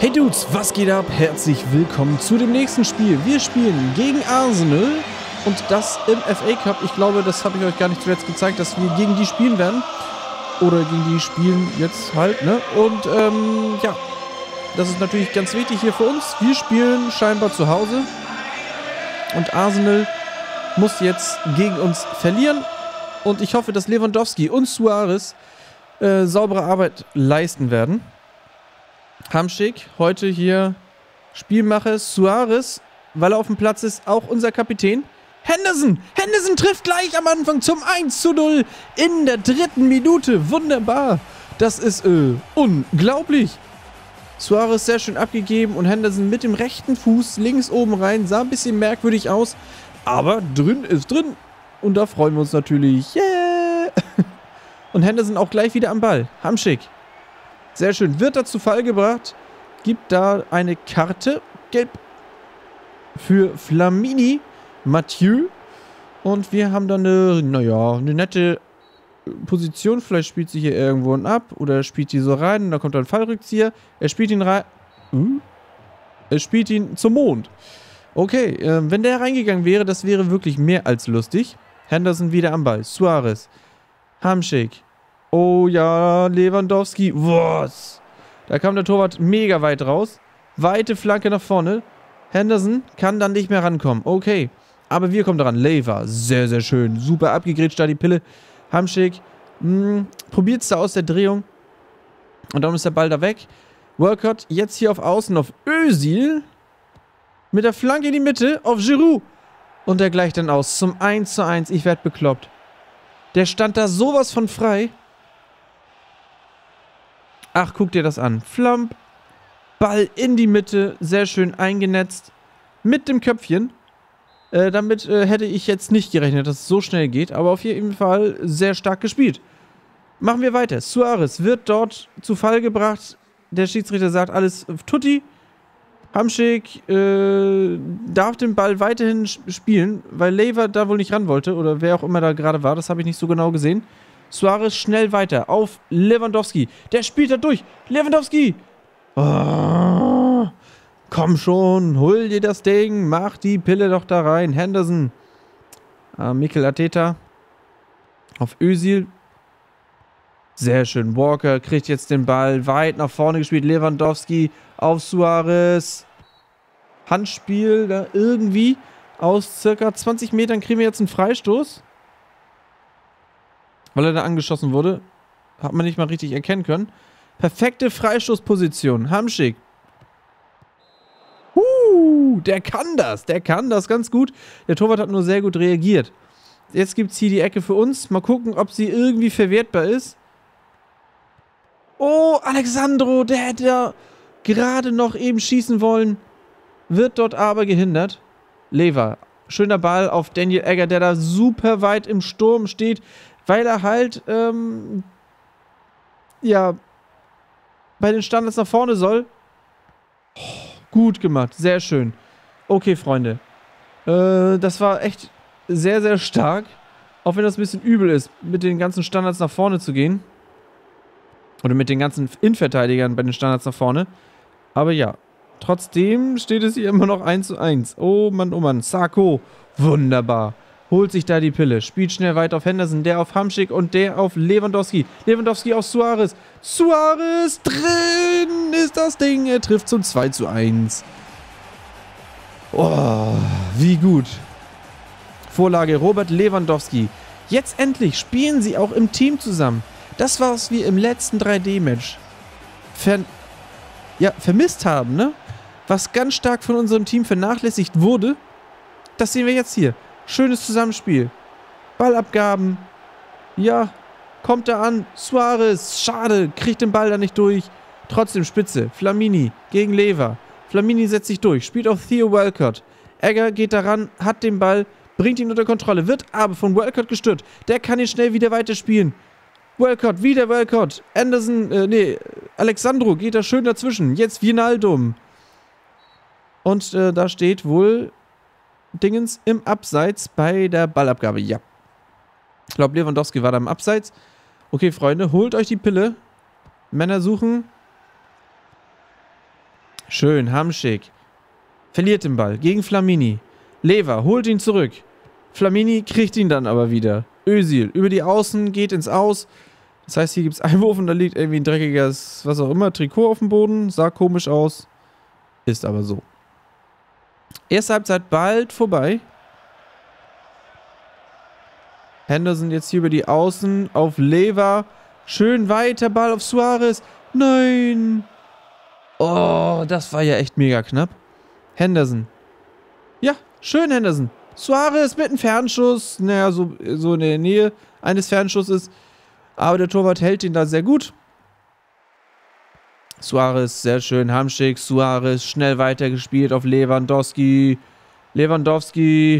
Hey Dudes, was geht ab? Herzlich willkommen zu dem nächsten Spiel. Wir spielen gegen Arsenal und das im FA Cup. Ich glaube, das habe ich euch gar nicht zuletzt gezeigt, dass wir gegen die spielen werden. Oder gegen die spielen jetzt halt, ne? Und ja, das ist natürlich ganz wichtig hier für uns. Wir spielen scheinbar zu Hause und Arsenal muss jetzt gegen uns verlieren. Und ich hoffe, dass Lewandowski und Suarez saubere Arbeit leisten werden. Hamšík heute hier Spielmacher, Suarez, weil er auf dem Platz ist, auch unser Kapitän. Henderson! Henderson trifft gleich am Anfang zum 1:0 in der 3. Minute. Wunderbar. Das ist unglaublich. Suarez sehr schön abgegeben und Henderson mit dem rechten Fuß links oben rein. Sah ein bisschen merkwürdig aus, aber drin ist drin. Und da freuen wir uns natürlich. Yeah! Und Henderson auch gleich wieder am Ball. Hamšík. Sehr schön. Wird er zu Fall gebracht. Gibt da eine Karte. Gelb für Flamini. Mathieu. Und wir haben dann eine, naja, eine nette Position. Vielleicht spielt sie hier irgendwo ab. Oder er spielt die so rein. Und da kommt dann ein Fallrückzieher. Er spielt ihn rein. Er spielt ihn zum Mond. Okay. Wenn der reingegangen wäre, das wäre wirklich mehr als lustig. Henderson wieder am Ball. Suarez. Hamšík. Oh ja, Lewandowski. Was? Da kam der Torwart mega weit raus. Weite Flanke nach vorne. Henderson kann dann nicht mehr rankommen. Okay. Aber wir kommen dran. Leiva. Sehr, sehr schön. Super abgegrätscht da die Pille. Hamšík. Probiert es da aus der Drehung. Und dann ist der Ball da weg. Walcott jetzt hier auf Außen auf Özil. Mit der Flanke in die Mitte auf Giroud. Und der gleicht dann aus zum 1:1. Ich werde bekloppt. Der stand da sowas von frei. Ach, guck dir das an. Flamp. Ball in die Mitte. Sehr schön eingenetzt. Mit dem Köpfchen. Damit hätte ich jetzt nicht gerechnet, dass es so schnell geht. Aber auf jeden Fall sehr stark gespielt. Machen wir weiter. Suarez wird dort zu Fall gebracht. Der Schiedsrichter sagt alles tutti. Hamšík darf den Ball weiterhin spielen, weil Leiva da wohl nicht ran wollte. Oder wer auch immer da gerade war. Das habe ich nicht so genau gesehen. Suarez schnell weiter auf Lewandowski. Der spielt da durch. Lewandowski. Oh, komm schon. Hol dir das Ding. Mach die Pille doch da rein. Henderson. Mikel Arteta. Auf Özil. Sehr schön. Walker kriegt jetzt den Ball. Weit nach vorne gespielt. Lewandowski auf Suarez. Handspiel da irgendwie. Aus circa 20 Metern kriegen wir jetzt einen Freistoß. Weil er da angeschossen wurde, hat man nicht mal richtig erkennen können. Perfekte Freistoßposition. Hamšík. Der kann das ganz gut. Der Torwart hat nur sehr gut reagiert. Jetzt gibt es hier die Ecke für uns. Mal gucken, ob sie irgendwie verwertbar ist. Oh, Alexandro, der hätte ja gerade noch eben schießen wollen. Wird dort aber gehindert. Leyva. Schöner Ball auf Daniel Agger, der da super weit im Sturm steht. Weil er halt, ja, bei den Standards nach vorne soll. Oh, gut gemacht, sehr schön. Okay, Freunde. Das war echt sehr, sehr stark. Auch wenn das ein bisschen übel ist, mit den ganzen Standards nach vorne zu gehen. Oder mit den ganzen Innenverteidigern bei den Standards nach vorne. Aber ja, trotzdem steht es hier immer noch 1:1. Oh Mann, oh Mann. Sarko, wunderbar. Holt sich da die Pille. Spielt schnell weiter auf Henderson. Der auf Hamšík und der auf Lewandowski. Lewandowski auf Suarez. Suarez drin ist das Ding. Er trifft zum 2:1. Oh, wie gut. Vorlage Robert Lewandowski. Jetzt endlich spielen sie auch im Team zusammen. Das war's wie im letzten 3D-Match. Vermisst haben, ne? Was ganz stark von unserem Team vernachlässigt wurde. Das sehen wir jetzt hier. Schönes Zusammenspiel. Ballabgaben. Ja, kommt er an. Suarez, schade, kriegt den Ball da nicht durch. Trotzdem Spitze. Flamini gegen Leiva. Flamini setzt sich durch, spielt auf Theo Walcott. Agger geht daran, hat den Ball, bringt ihn unter Kontrolle, wird aber von Walcott gestört. Der kann ihn schnell wieder weiterspielen. Walcott, wieder Walcott. Alexandro geht da schön dazwischen. Jetzt Wijnaldum. Und da steht wohl Dingens im Abseits bei der Ballabgabe. Ja. Ich glaube, Lewandowski war da im Abseits. Okay, Freunde, holt euch die Pille. Männer suchen. Schön, Hamšík. Verliert den Ball gegen Flamini. Leyva holt ihn zurück. Flamini kriegt ihn dann aber wieder. Özil über die Außen, geht ins Aus. Das heißt, hier gibt es einen Wurf und da liegt irgendwie ein dreckiges, was auch immer, Trikot auf dem Boden. Sah komisch aus. Ist aber so. Erste Halbzeit bald vorbei. Henderson jetzt hier über die Außen auf Leyva. Schön weiter, Ball auf Suarez. Nein! Oh, das war ja echt mega knapp. Henderson. Ja, schön Henderson. Suarez mit einem Fernschuss. Naja, so in der Nähe eines Fernschusses. Aber der Torwart hält ihn da sehr gut. Suarez, sehr schön. Hamšík, Suarez, schnell weitergespielt auf Lewandowski. Lewandowski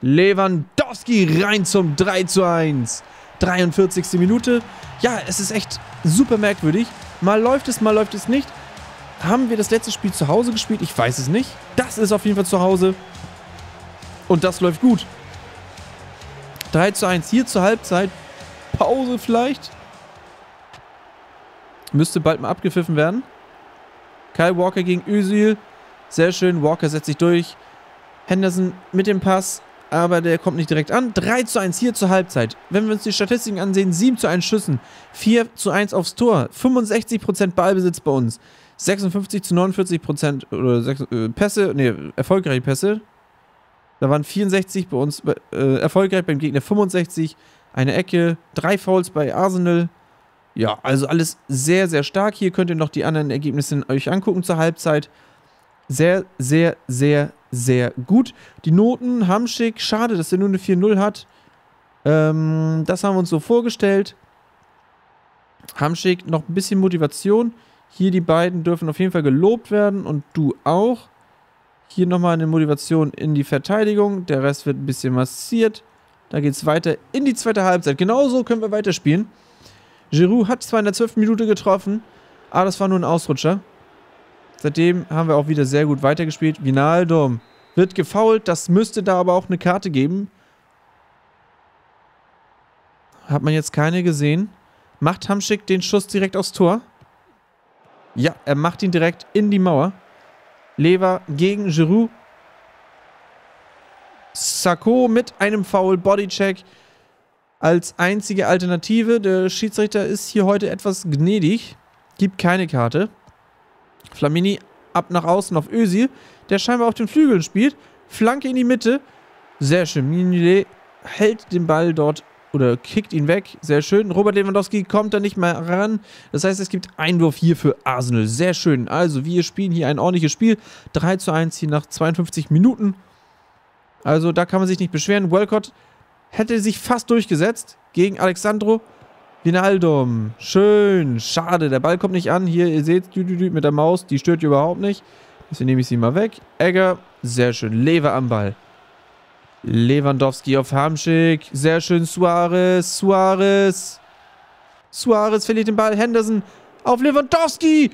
rein zum 3:1. 43. Minute. Ja, es ist echt super merkwürdig. Mal läuft es nicht. Haben wir das letzte Spiel zu Hause gespielt? Ich weiß es nicht. Das ist auf jeden Fall zu Hause. Und das läuft gut. 3:1 hier zur Halbzeit. Pause vielleicht. Müsste bald mal abgepfiffen werden. Kyle Walker gegen Özil. Sehr schön. Walker setzt sich durch. Henderson mit dem Pass. Aber der kommt nicht direkt an. 3:1 hier zur Halbzeit. Wenn wir uns die Statistiken ansehen, 7:1 Schüssen. 4:1 aufs Tor. 65% Ballbesitz bei uns. 56 zu 49% oder Pässe. Ne, erfolgreiche Pässe. Da waren 64 bei uns. Erfolgreich beim Gegner 65. Eine Ecke. 3 Fouls bei Arsenal. Ja, also alles sehr, sehr stark. Hier könnt ihr noch die anderen Ergebnisse euch angucken zur Halbzeit. Sehr, sehr, sehr, sehr gut. Die Noten, Hamšík, schade, dass er nur eine 4:0 hat. Das haben wir uns so vorgestellt. Hamšík, noch ein bisschen Motivation. Hier die beiden dürfen auf jeden Fall gelobt werden und du auch. Hier nochmal eine Motivation in die Verteidigung. Der Rest wird ein bisschen massiert. Da geht es weiter in die zweite Halbzeit. Genauso können wir weiterspielen. Giroud hat zwar in der 12. Minute getroffen, aber das war nur ein Ausrutscher. Seitdem haben wir auch wieder sehr gut weitergespielt. Wijnaldum wird gefoult. Das müsste da aber auch eine Karte geben. Hat man jetzt keine gesehen. Macht Hamšík den Schuss direkt aufs Tor? Ja, er macht ihn direkt in die Mauer. Leyva gegen Giroud. Sakho mit einem Foul, Bodycheck als einzige Alternative. Der Schiedsrichter ist hier heute etwas gnädig. Gibt keine Karte. Flamini ab nach außen auf Özil, der scheinbar auf den Flügeln spielt. Flanke in die Mitte. Sehr schön. Mignolet hält den Ball dort oder kickt ihn weg. Sehr schön. Robert Lewandowski kommt da nicht mal ran. Das heißt, es gibt Einwurf hier für Arsenal. Sehr schön. Also, wir spielen hier ein ordentliches Spiel. 3:1 hier nach 52 Minuten. Also, da kann man sich nicht beschweren. Walcott hätte sich fast durchgesetzt gegen Alexandro. Wijnaldum. Schön. Schade, der Ball kommt nicht an. Hier, ihr seht, mit der Maus, die stört ihr überhaupt nicht. Deswegen nehme ich sie mal weg. Agger, sehr schön. Leyva am Ball. Lewandowski auf Hamšík. Sehr schön, Suarez. Suarez verliert den Ball. Henderson auf Lewandowski.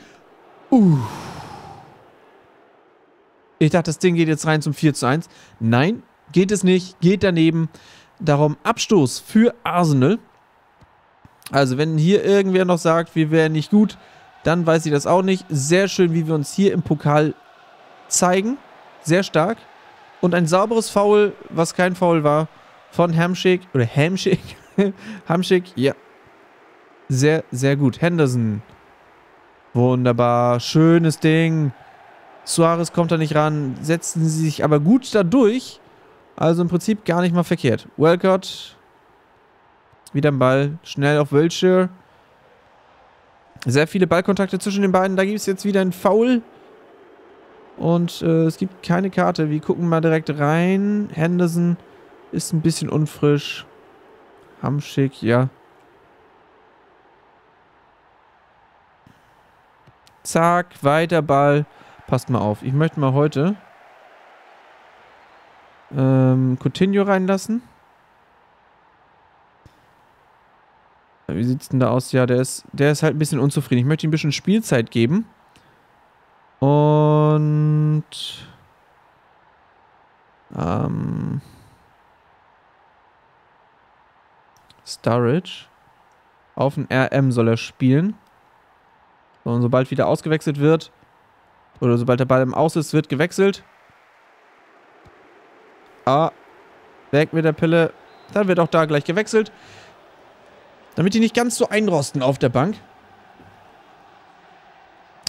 Ich dachte, das Ding geht jetzt rein zum 4:1. Nein, geht es nicht. Geht daneben. Darum Abstoß für Arsenal. Also wenn hier irgendwer noch sagt, wir wären nicht gut, dann weiß ich das auch nicht. Sehr schön, wie wir uns hier im Pokal zeigen. Sehr stark. Und ein sauberes Foul, was kein Foul war, von Hamšík. Oder Hamšík. Hamšík, ja. Sehr, sehr gut. Henderson. Wunderbar. Schönes Ding. Suarez kommt da nicht ran. Setzen sie sich aber gut dadurch. Also im Prinzip gar nicht mal verkehrt. Walcott. Wieder ein Ball. Schnell auf Wilshere. Sehr viele Ballkontakte zwischen den beiden. Da gibt es jetzt wieder einen Foul. Und es gibt keine Karte. Wir gucken mal direkt rein. Henderson ist ein bisschen unfrisch. Hamšík, ja. Zack, weiter Ball. Passt mal auf. Ich möchte mal heute Coutinho reinlassen. Wie sieht es denn da aus? Ja, der ist halt ein bisschen unzufrieden. Ich möchte ihm ein bisschen Spielzeit geben. Und Sturridge. Auf den RM soll er spielen. Und sobald wieder ausgewechselt wird, Oder sobald der Ball im Aus ist, wird gewechselt. Ah, weg mit der Pille. Dann wird auch da gleich gewechselt. Damit die nicht ganz so einrosten auf der Bank.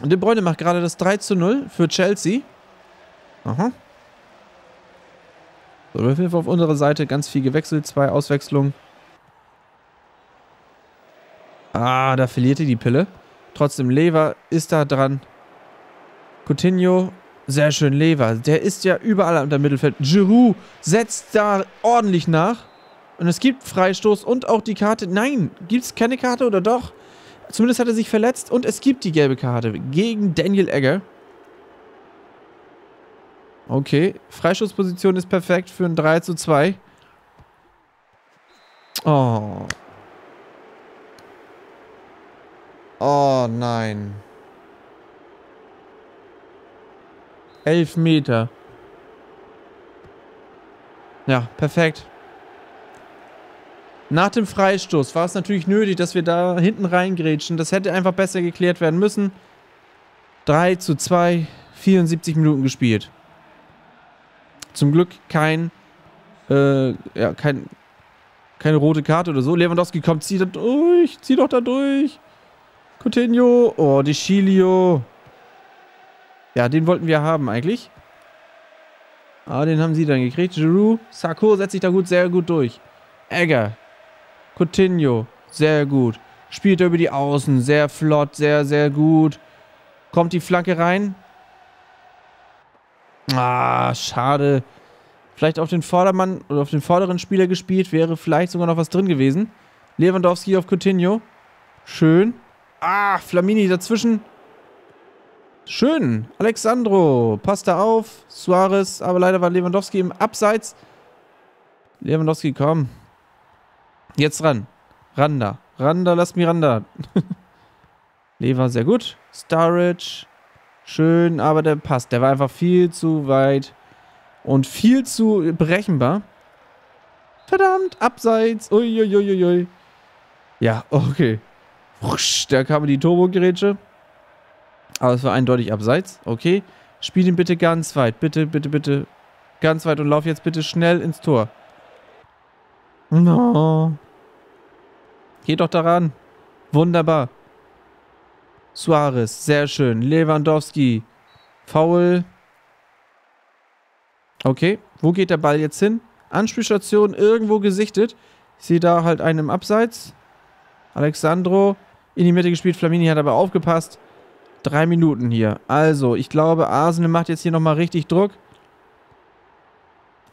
Und De Bruyne macht gerade das 3:0 für Chelsea. Aha. So, wir finden auf unserer Seite ganz viel gewechselt. 2 Auswechslungen. Ah, da verliert er die Pille. Trotzdem, Leyva ist da dran. Coutinho, sehr schön, Leyva. Der ist ja überall unter Mittelfeld. Giroud setzt da ordentlich nach. Und es gibt Freistoß und auch die Karte. Nein, gibt es keine Karte oder doch? Zumindest hat er sich verletzt und es gibt die gelbe Karte gegen Daniel Agger. Okay, Freistoßposition ist perfekt für ein 3:2. Oh. Oh nein. 11 Meter. Ja, perfekt. Nach dem Freistoß war es natürlich nötig, dass wir da hinten reingrätschen. Das hätte einfach besser geklärt werden müssen. 3:2, 74 Minuten gespielt. Zum Glück keine rote Karte oder so. Lewandowski kommt, zieh da durch, zieh doch da durch. Coutinho, oh, die Chilio. Ja, den wollten wir haben eigentlich. Ah, den haben sie dann gekriegt. Giroud, Sarko setzt sich da gut, sehr gut durch. Agger. Coutinho, sehr gut. Spielt er über die Außen, sehr flott, sehr, sehr gut. Kommt die Flanke rein. Ah, schade. Vielleicht auf den Vordermann oder auf den vorderen Spieler gespielt, wäre vielleicht sogar noch was drin gewesen. Lewandowski auf Coutinho. Schön. Ah, Flamini dazwischen. Schön. Alexandro passt da auf. Suarez, aber leider war Lewandowski im Abseits. Lewandowski, komm. Jetzt ran. Randa. Randa, lass mich Randa. Leyva, sehr gut. Sturridge. Schön, aber der passt. Der war einfach viel zu weit und viel zu berechenbar. Verdammt, Abseits. Uiuiuiui. Ja, okay. Wusch, da kam die Turbo-Gerätsche. Aber es war eindeutig Abseits. Okay. Spiel ihn bitte ganz weit. Bitte, bitte, bitte. Ganz weit und lauf jetzt bitte schnell ins Tor. No. Geht doch daran. Wunderbar. Suarez, sehr schön. Lewandowski. Foul. Okay, wo geht der Ball jetzt hin? Anspielstation irgendwo gesichtet. Ich sehe da halt einen im Abseits. Alexandro. In die Mitte gespielt. Flamini hat aber aufgepasst. 3 Minuten hier. Also, ich glaube, Arsenal macht jetzt hier nochmal richtig Druck.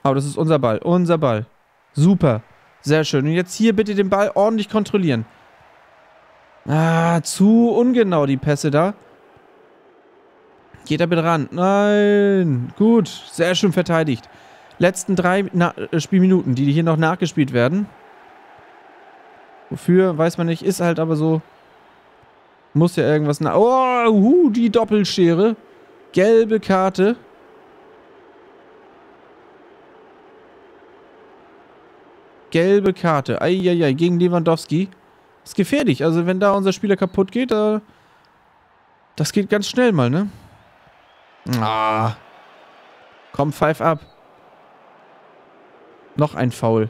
Aber das ist unser Ball. Unser Ball. Super. Sehr schön. Und jetzt hier bitte den Ball ordentlich kontrollieren. Ah, zu ungenau die Pässe da. Geht da bitte ran. Nein. Gut. Sehr schön verteidigt. Letzten 3 Spielminuten, die hier noch nachgespielt werden. Wofür, weiß man nicht. Ist halt aber so. Muss ja irgendwas nach... Oh, die Doppelschere. Gelbe Karte. Gelbe Karte. Eieiei, gegen Lewandowski. Ist gefährlich. Also wenn da unser Spieler kaputt geht, das geht ganz schnell mal, ne? Ah. Komm, pfeif ab. Noch ein Foul.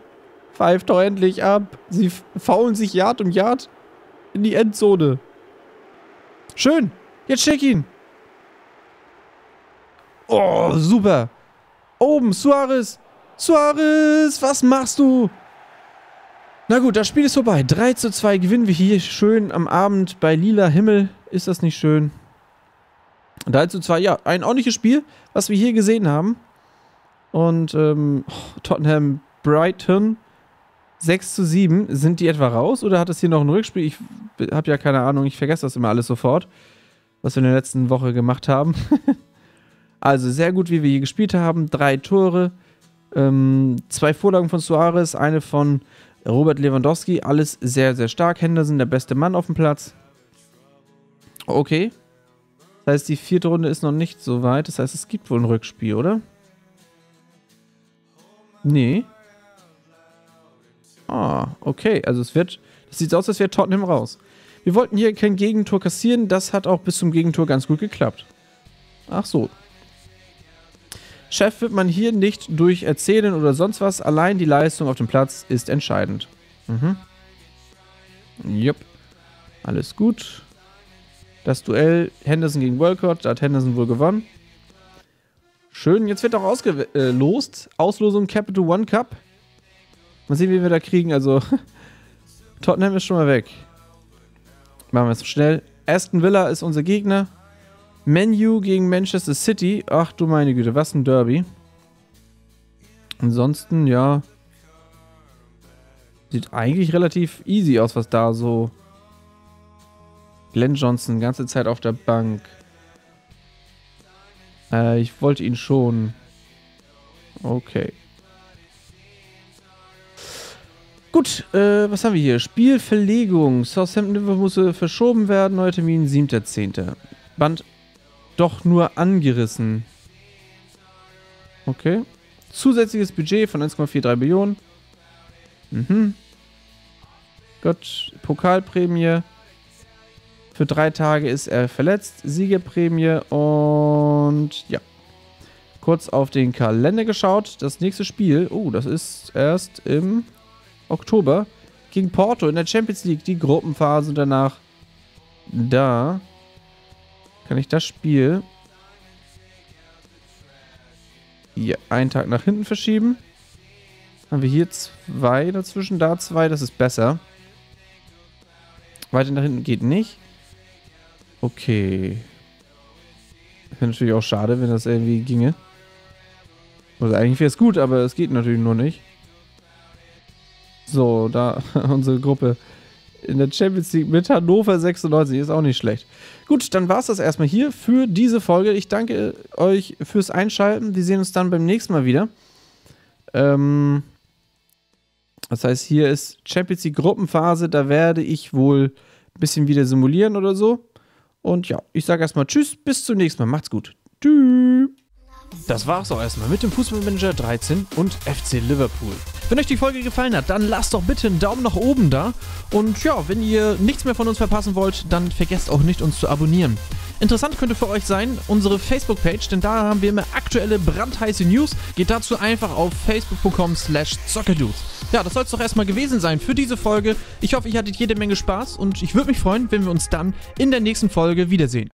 Pfeift doch endlich ab. Sie faulen sich Yard um Yard in die Endzone. Schön. Jetzt schick ihn. Oh, super. Oben, Suarez. Suarez, was machst du? Na gut, das Spiel ist vorbei. 3:2 gewinnen wir hier schön am Abend bei lila Himmel. Ist das nicht schön? 3:2, ja, ein ordentliches Spiel, was wir hier gesehen haben. Und Tottenham, Brighton, 6:7. Sind die etwa raus oder hat es hier noch ein Rückspiel? Ich habe ja keine Ahnung, ich vergesse das immer alles sofort, was wir in der letzten Woche gemacht haben. Also sehr gut, wie wir hier gespielt haben. 3 Tore. 2 Vorlagen von Suarez, eine von Robert Lewandowski, alles sehr, sehr stark. Henderson, der beste Mann auf dem Platz. Okay. Das heißt, die 4. Runde ist noch nicht so weit. Das heißt, es gibt wohl ein Rückspiel, oder? Nee. Ah, okay. Also es wird... Das sieht aus, als wäre Tottenham raus. Wir wollten hier kein Gegentor kassieren. Das hat auch bis zum Gegentor ganz gut geklappt. Ach so. Chef wird man hier nicht durch Erzählen oder sonst was. Allein die Leistung auf dem Platz ist entscheidend. Mhm. Jupp. Alles gut. Das Duell Henderson gegen Walcott, da hat Henderson wohl gewonnen. Schön, jetzt wird auch ausgelost. Auslosung Capital One Cup. Mal sehen, wie wir da kriegen. Also, Tottenham ist schon mal weg. Machen wir es schnell. Aston Villa ist unser Gegner. Man U gegen Manchester City. Ach du meine Güte, was ein Derby. Ansonsten, ja. Sieht eigentlich relativ easy aus, was da so... Glenn Johnson, ganze Zeit auf der Bank. Ich wollte ihn schon. Okay. Gut, was haben wir hier? Spielverlegung. Southampton muss verschoben werden. Neuer Termin, 7.10. Band doch nur angerissen. Okay. Zusätzliches Budget von 1,43 Millionen. Mhm. Gott, Pokalprämie. Für 3 Tage ist er verletzt. Siegerprämie und ja. Kurz auf den Kalender geschaut. Das nächste Spiel, oh, das ist erst im Oktober gegen Porto in der Champions League. Die Gruppenphase und danach da kann ich das Spiel hier einen Tag nach hinten verschieben. Haben wir hier 2 dazwischen, da 2, das ist besser. Weiter nach hinten geht nicht. Okay. Wäre natürlich auch schade, wenn das irgendwie ginge. Also eigentlich wäre es gut, aber es geht natürlich nur nicht. So, da unsere Gruppe in der Champions League mit Hannover 96 ist auch nicht schlecht. Gut, dann war es das erstmal hier für diese Folge. Ich danke euch fürs Einschalten. Wir sehen uns dann beim nächsten Mal wieder. Das heißt, hier ist Champions League Gruppenphase. Da werde ich wohl ein bisschen wieder simulieren oder so. Und ja, ich sage erstmal Tschüss, bis zum nächsten Mal. Macht's gut. Tschüss. Das war's auch erstmal mit dem Fußballmanager 13 und FC Liverpool. Wenn euch die Folge gefallen hat, dann lasst doch bitte einen Daumen nach oben da. Und ja, wenn ihr nichts mehr von uns verpassen wollt, dann vergesst auch nicht, uns zu abonnieren. Interessant könnte für euch sein, unsere Facebook-Page, denn da haben wir immer aktuelle brandheiße News. Geht dazu einfach auf facebook.com/soccerdudes. Ja, das soll es doch erstmal gewesen sein für diese Folge. Ich hoffe, ihr hattet jede Menge Spaß und ich würde mich freuen, wenn wir uns dann in der nächsten Folge wiedersehen.